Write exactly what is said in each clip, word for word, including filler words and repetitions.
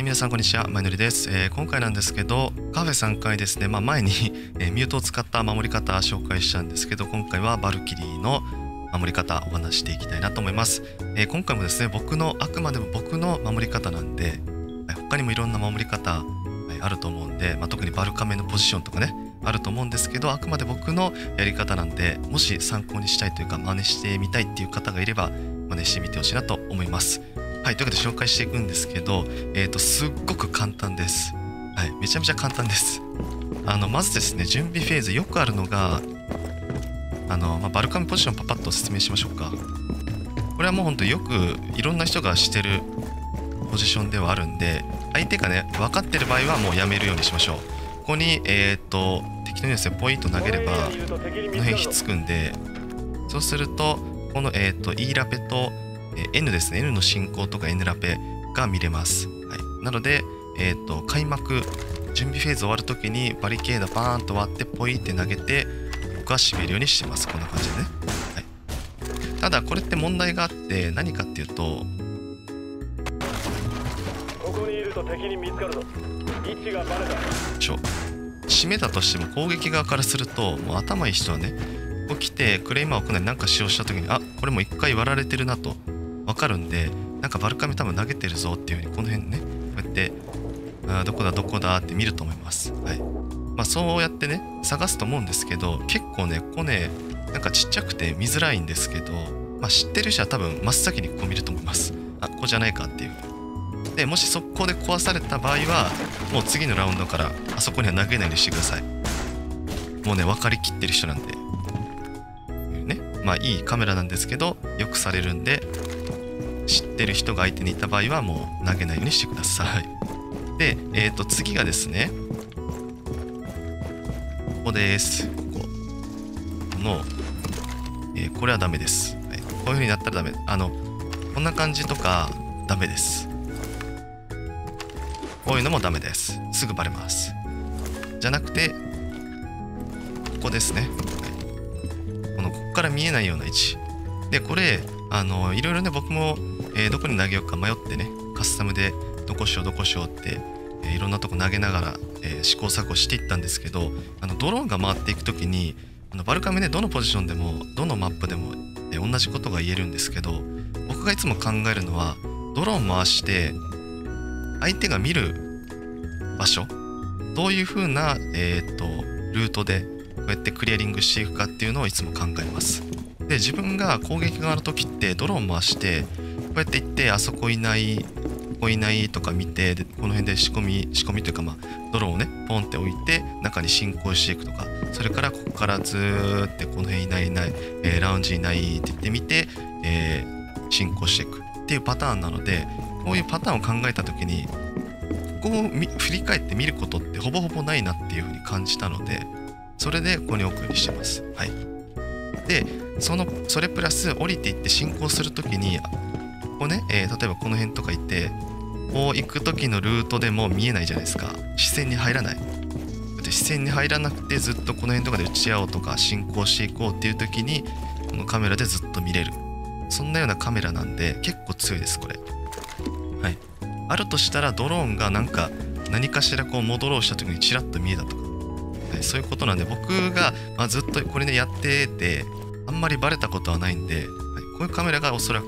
はい、皆さんこんにちは、まいのりです。えー、今回なんですけど、カフェさんかいですね、まあ、前にミュートを使った守り方紹介したんですけど、今回はバルキリーの守り方お話していきたいなと思います。えー、今回もですね、僕の、あくまでも僕の守り方なんで、はい、他にもいろんな守り方、はい、あると思うんで、まあ、特にバルカメのポジションとかね、あると思うんですけど、あくまで僕のやり方なんで、もし参考にしたいというか、真似してみたいっていう方がいれば、真似してみてほしいなと思います。はい、というわけで紹介していくんですけど、えーと、すっごく簡単です。はい、めちゃめちゃ簡単です。あの、まずですね、準備フェーズ、よくあるのが、あの、まあ、バルカメポジションパパッと説明しましょうか。これはもうほんとよくいろんな人がしてるポジションではあるんで、相手がね、分かってる場合はもうやめるようにしましょう。ここに、えーと、適当にですね、ポイント投げれば、この辺ひっつくんで、そうすると、この、えーと、Eラペと、N ですね、N の進行とか N ラペが見れます。はい、なので、えーと、開幕、準備フェーズ終わるときにバリケードバーンと割ってポイって投げて、僕は締めるようにしてます。こんな感じでね。はい、ただ、これって問題があって、何かっていうと、ここにいると敵に見つかるぞ。位置がバレた。ちょ、締めたとしても攻撃側からすると、もう頭いい人はね、ここ来てクレイマーをこないなんか使用したときに、あ、これもう一回割られてるなと。わかるんで、なんかバルカメ多分投げてるぞっていう風にこの辺ね、こうやってあどこだどこだって見ると思います。はい、まあ、そうやってね探すと思うんですけど、結構ねここねなんかちっちゃくて見づらいんですけど、まあ、知ってる人は多分真っ先にここ見ると思います。あ、ここじゃないかっていう。でもし速攻で壊された場合はもう次のラウンドからあそこには投げないようにしてください。もうね分かりきってる人なんでね、まあいいカメラなんですけどよくされるんで、知ってる人が相手にいた場合はもう投げないようにしてください。で、えっと次がですね、ここです。ここ。この、えー、これはダメです。はい、こういう風になったらダメ。あの、こんな感じとかダメです。こういうのもダメです。すぐバレます。じゃなくて、ここですね。はい、この、ここから見えないような位置。で、これ、あの、いろいろね、僕も、えー、どこに投げようか迷ってね、カスタムでどこしようどこしようって、えー、いろんなとこ投げながら、えー、試行錯誤していったんですけど、あのドローンが回っていく時にあのバルカメね、どのポジションでもどのマップでも、えー、同じことが言えるんですけど、僕がいつも考えるのはドローン回して相手が見る場所どういう風な、えー、っとルートでこうやってクリアリングしていくかっていうのをいつも考えます。で自分が攻撃側の時ってドローン回してこうやって行ってあそこいないここいないとか見て、でこの辺で仕込み仕込みというか、まあ、ドローンをねポンって置いて中に進行していくとか、それからここからずーってこの辺いないいない、えー、ラウンジいないって言ってみて、えー、進行していくっていうパターンなので、こういうパターンを考えた時にここを振り返って見ることってほぼほぼないなっていう風に感じたので、それでここに置くようにしてます。はい、でそのそれプラス降りていって進行するときにここね、えー、例えばこの辺とか行ってこう行く時のルートでも見えないじゃないですか。視線に入らない。で視線に入らなくてずっとこの辺とかで打ち合おうとか進行していこうっていう時にこのカメラでずっと見れる、そんなようなカメラなんで結構強いですこれ。はい、あるとしたらドローンがなんか何かしらこう戻ろうした時にチラッと見えたとか、はい、そういうことなんで、僕が、まあ、ずっとこれでやっててあんまりバレたことはないんで、はい、こういうカメラがおそらく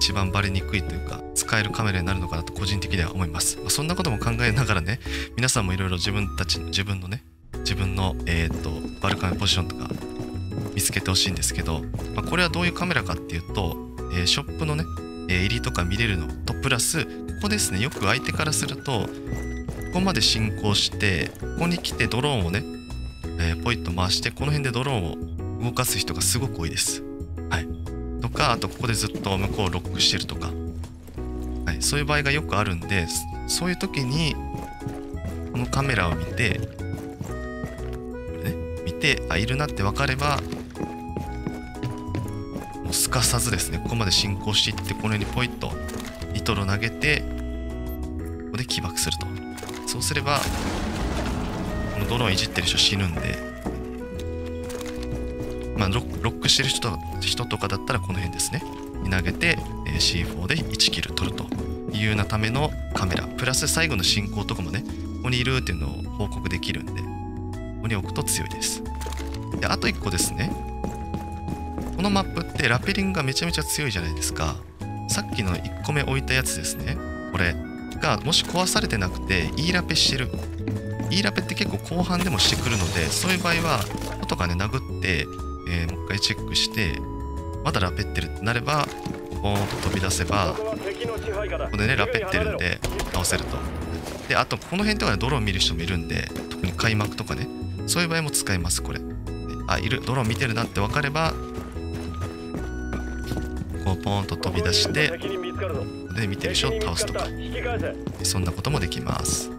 一番バレにくいというか使えるカメラになるのかなと個人的には思います。まあ、そんなことも考えながらね、皆さんもいろいろ自分たち自分のね自分の、えー、とバルカメポジションとか見つけてほしいんですけど、まあ、これはどういうカメラかっていうと、えー、ショップのね、えー、入りとか見れるのとプラスここですね、よく相手からするとここまで進行してここに来てドローンをね、えー、ポイッと回してこの辺でドローンを動かす人がすごく多いです。はい、とかあとここでずっと向こうをロックしてるとか、はい、そういう場合がよくあるんで、そういう時にこのカメラを見てこれ、ね、見てあいるなって分かればもうすかさずですねここまで進行していってこのようにポイッとニトロ投げてここで起爆すると。そうすればこのドローンいじってる人死ぬんで。まあ、ロックしてる人とかだったらこの辺ですね投げて シーフォー でいちキル取ると理由なためのカメラプラス最後の進行とかもね、ここにいるっていうのを報告できるんで、ここに置くと強いです。であといっこですね、このマップってラペリングがめちゃめちゃ強いじゃないですか。さっきのいっこめ置いたやつですね、これがもし壊されてなくて E ラペしてる、 E ラペって結構後半でもしてくるので、そういう場合は音がね殴って、えー、もう一回チェックしてまだラペってるってなればボーンと飛び出せば、ここでねラペってるんで倒せると。であとこの辺とかでドローン見る人もいるんで、特に開幕とかねそういう場合も使います。これあいる、ドローン見てるなって分かればこうポーンと飛び出して、で見てる人を倒すとか、そんなこともできます。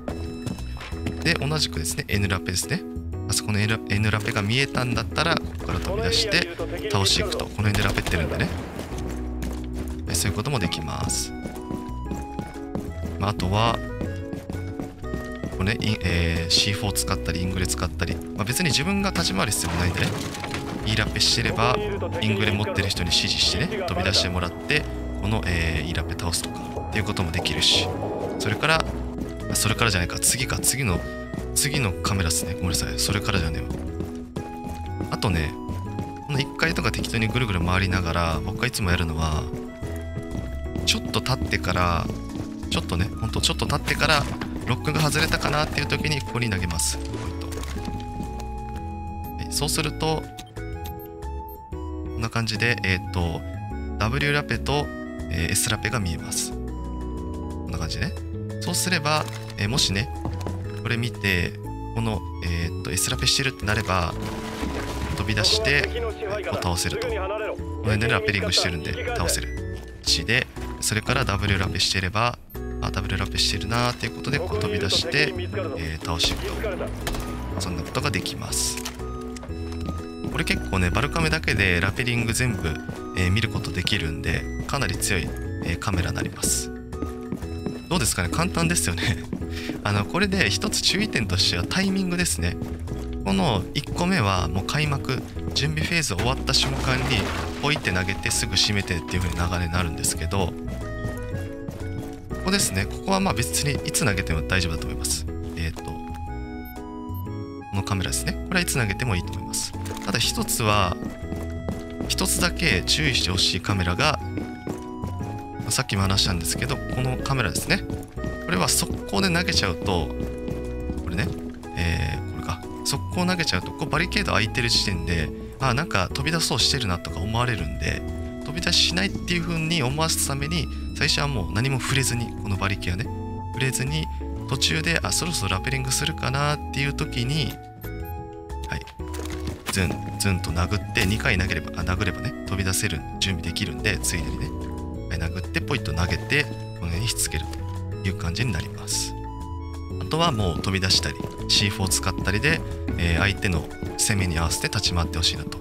で同じくですね N ラペですね、あそこの N ラペが見えたんだったらここから飛び出して倒していくと、この辺でラペってるんでね、そういうこともできます。あとはここ、ねえー、シーフォー 使ったりイングレ使ったり、まあ、別に自分が立ち回る必要もないんでね、E ラペしてればイングレ持ってる人に指示してね飛び出してもらってこの、えー、E ラペ倒すとかっていうこともできるし、それからそれからじゃないか、次か次の次のカメラですね、ごめんなさい、それからじゃねえわ。あとねこのいっかいとか適当にぐるぐる回りながら、僕がいつもやるのはちょっと経ってから、ちょっとねほんとちょっと経ってからロックが外れたかなっていう時にここに投げます。そうするとこんな感じで、えー、と W ラペと、えー、S ラペが見えます。こんな感じね。そうすれば、えー、もしねこれ見てこの、えー、と S ラペしてるってなれば飛び出してこう倒せると、この辺でラペリングしてるんで倒せる地で、それからダブルラペしていれば、あ、ダブルラペしてるなーっていうことで、ここ飛び出して、えー、倒していくと。そんなことができます。これ結構ね、バルカメだけでラペリング全部、えー、見ることできるんで、かなり強い、えー、カメラになります。どうですかね、簡単ですよね。あの、これで一つ注意点としてはタイミングですね。このいっこめはもう開幕、準備フェーズ終わった瞬間に、ポイって投げてすぐ締めてっていう風に流れになるんですけど、ここですね、ここはまあ別にいつ投げても大丈夫だと思います。えっ、ー、とこのカメラですね、これはいつ投げてもいいと思います。ただ一つは一つだけ注意してほしいカメラが、さっきも話したんですけど、このカメラですね、これは速攻で投げちゃうと、これね、えー、これか、速攻投げちゃうとこうバリケード空いてる時点で、あ、なんか飛び出そうしてるなとか思われるんで、飛び出ししないっていう風に思わすために最初はもう何も触れずに、この馬力はね触れずに、途中であそろそろラペリングするかなっていう時に、はい、ズンズンと殴ってにかい投げれば、あ、殴ればね飛び出せる準備できるんで、ついでにね、はい、殴ってポイッと投げてこの辺にひっつけるという感じになります。あとはもう飛び出したり シーフォー 使ったりで、えー、相手の攻めに合わせて立ち回ってほしいなと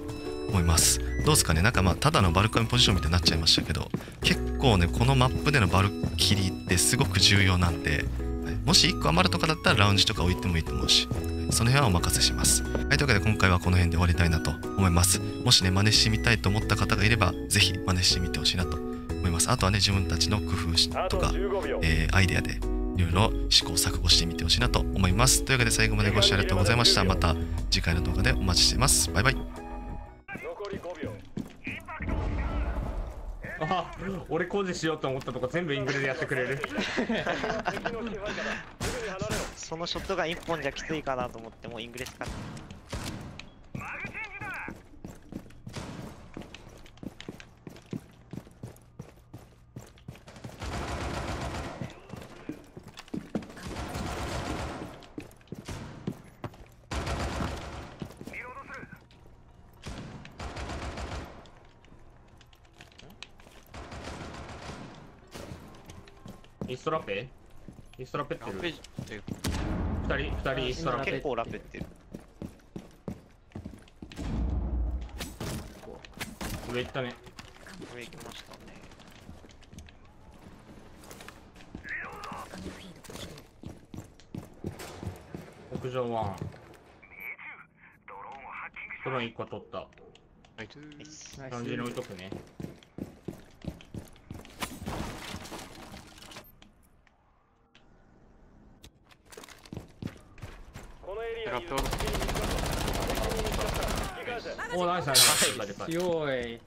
思います。どうですかね、なんかまあただのバルカメポジションみたいになっちゃいましたけど、結構ねこのマップでのバルキリーってすごく重要なんで、もしいっこ余るとかだったらラウンジとか置いてもいいと思うし、その辺はお任せします。はい、というわけで今回はこの辺で終わりたいなと思います。もしね真似してみたいと思った方がいれば是非真似してみてほしいなと思います。あとはね自分たちの工夫とか、えー、アイデアでいろいろ試行錯誤してみてほしいなと思います。というわけで最後までご視聴ありがとうございました。また次回の動画でお待ちしています。バイバイ。あ、俺工事しようと思ったとこ全部イングレでやってくれるそのショットガンいっぽんじゃきついかなと思ってもうイングレ使ってイーストラペ？イーストラペってる？二人、二人イーストラペ。結構ラペってる。上行ったね。上行きましたね。屋上ワン。ドローンいっこ取った。感じに置いとくね。カット。おー、ナイスナイス。強い。